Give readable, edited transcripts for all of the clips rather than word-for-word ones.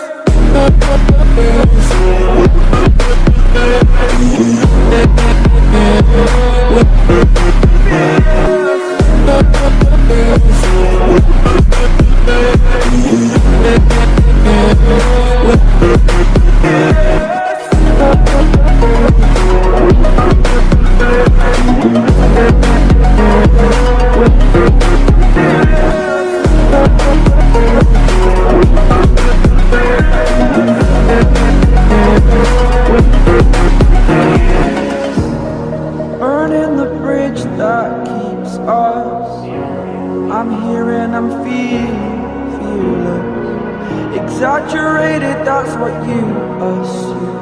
I'm here and I'm fearless. Exaggerated, that's what you assume.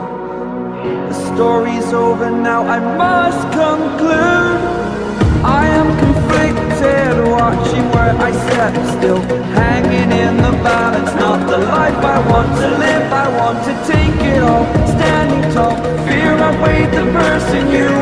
The story's over now, I must conclude. I am conflicted, watching where I step still, hanging in the balance, not the life I want to live. I want to take it all, standing tall. Fear I weighed the person you